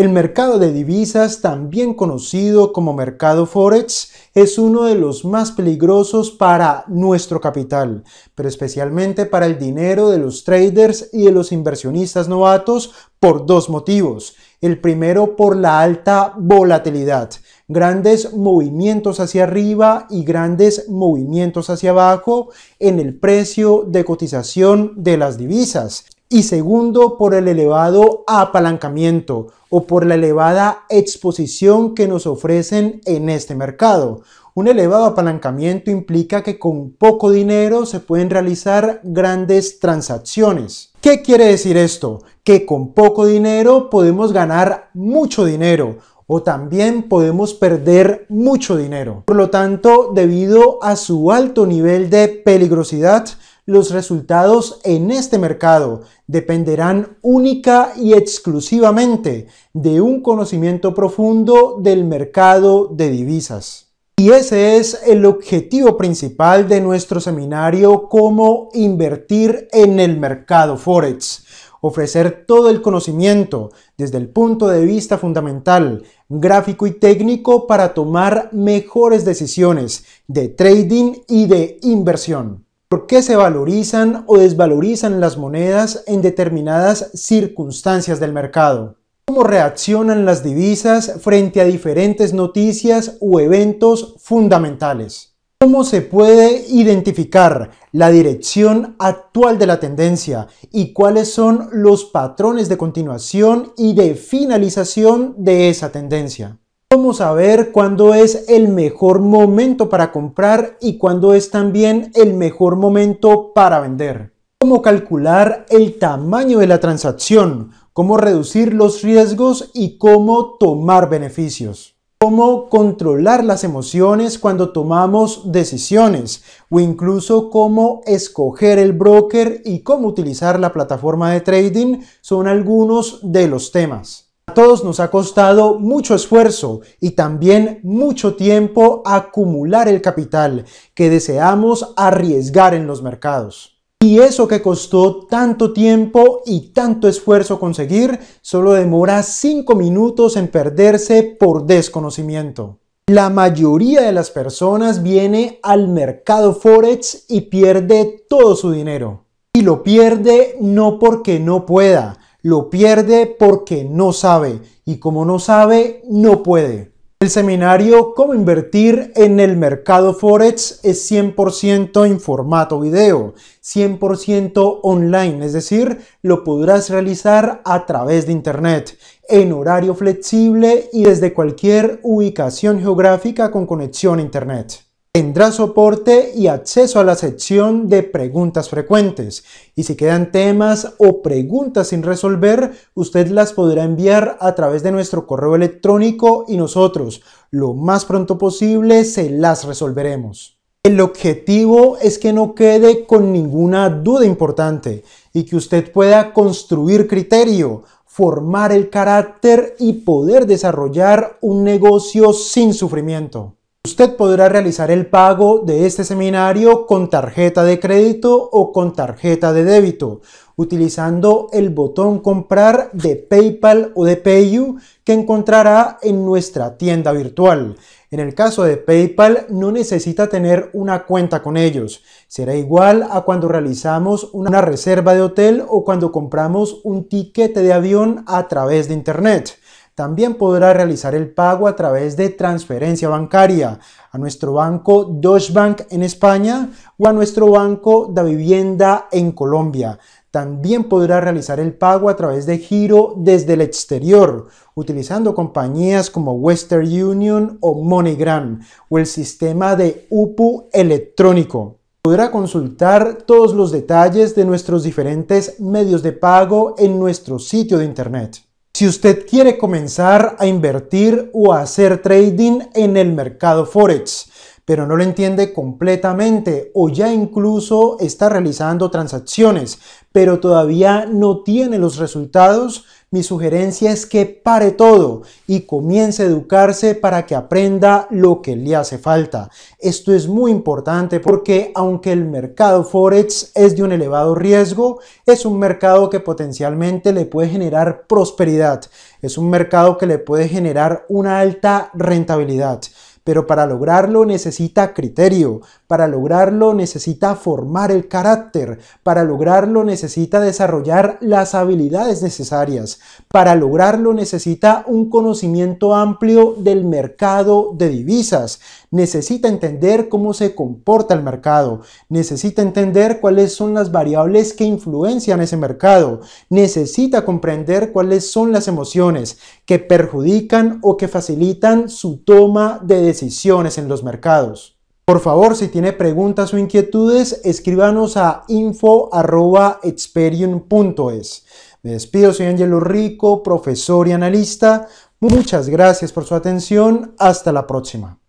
El mercado de divisas, también conocido como mercado Forex, es uno de los más peligrosos para nuestro capital, pero especialmente para el dinero de los traders y de los inversionistas novatos por dos motivos. El primero, por la alta volatilidad, grandes movimientos hacia arriba y grandes movimientos hacia abajo en el precio de cotización de las divisas. Y segundo, por el elevado apalancamiento o por la elevada exposición que nos ofrecen en este mercado. Un elevado apalancamiento implica que con poco dinero se pueden realizar grandes transacciones. ¿Qué quiere decir esto? Que con poco dinero podemos ganar mucho dinero o también podemos perder mucho dinero. Por lo tanto, debido a su alto nivel de peligrosidad, los resultados en este mercado dependerán única y exclusivamente de un conocimiento profundo del mercado de divisas. Y ese es el objetivo principal de nuestro seminario Cómo invertir en el mercado Forex. Ofrecer todo el conocimiento desde el punto de vista fundamental, gráfico y técnico para tomar mejores decisiones de trading y de inversión. ¿Por qué se valorizan o desvalorizan las monedas en determinadas circunstancias del mercado? ¿Cómo reaccionan las divisas frente a diferentes noticias o eventos fundamentales? ¿Cómo se puede identificar la dirección actual de la tendencia y cuáles son los patrones de continuación y de finalización de esa tendencia? ¿Cómo saber cuándo es el mejor momento para comprar y cuándo es también el mejor momento para vender? ¿Cómo calcular el tamaño de la transacción? ¿Cómo reducir los riesgos y cómo tomar beneficios? ¿Cómo controlar las emociones cuando tomamos decisiones? O incluso cómo escoger el broker y cómo utilizar la plataforma de trading son algunos de los temas. A todos nos ha costado mucho esfuerzo y también mucho tiempo acumular el capital que deseamos arriesgar en los mercados. Y eso que costó tanto tiempo y tanto esfuerzo conseguir, solo demora 5 minutos en perderse por desconocimiento. La mayoría de las personas viene al mercado Forex y pierde todo su dinero. Y lo pierde no porque no pueda. Lo pierde porque no sabe, y como no sabe, no puede. El seminario Cómo invertir en el mercado Forex es 100% en formato video, 100% online, es decir, lo podrás realizar a través de internet, en horario flexible y desde cualquier ubicación geográfica con conexión a internet. Tendrá soporte y acceso a la sección de preguntas frecuentes, y si quedan temas o preguntas sin resolver, usted las podrá enviar a través de nuestro correo electrónico y nosotros, lo más pronto posible, se las resolveremos. El objetivo es que no quede con ninguna duda importante y que usted pueda construir criterio, formar el carácter y poder desarrollar un negocio sin sufrimiento. Usted podrá realizar el pago de este seminario con tarjeta de crédito o con tarjeta de débito, utilizando el botón comprar de PayPal o de PayU que encontrará en nuestra tienda virtual. En el caso de PayPal no necesita tener una cuenta con ellos, será igual a cuando realizamos una reserva de hotel o cuando compramos un tiquete de avión a través de internet. También podrá realizar el pago a través de transferencia bancaria a nuestro banco Deutsche Bank en España o a nuestro banco Davivienda en Colombia. También podrá realizar el pago a través de giro desde el exterior, utilizando compañías como Western Union o MoneyGram o el sistema de UPU electrónico. Podrá consultar todos los detalles de nuestros diferentes medios de pago en nuestro sitio de internet. Si usted quiere comenzar a invertir o a hacer trading en el mercado Forex, pero no lo entiende completamente o ya incluso está realizando transacciones, pero todavía no tiene los resultados, Mi sugerencia es que pare todo y comience a educarse para que aprenda lo que le hace falta. Esto es muy importante porque aunque el mercado Forex es de un elevado riesgo, es un mercado que potencialmente le puede generar prosperidad. Es un mercado que le puede generar una alta rentabilidad. Pero para lograrlo necesita criterio, para lograrlo necesita formar el carácter, para lograrlo necesita desarrollar las habilidades necesarias, para lograrlo necesita un conocimiento amplio del mercado de divisas, necesita entender cómo se comporta el mercado, necesita entender cuáles son las variables que influencian ese mercado, necesita comprender cuáles son las emociones que perjudican o que facilitan su toma de decisiones en los mercados. Por favor, si tiene preguntas o inquietudes, escríbanos a info@experium.es. Me despido, soy Anyelo Rico, profesor y analista. Muchas gracias por su atención. Hasta la próxima.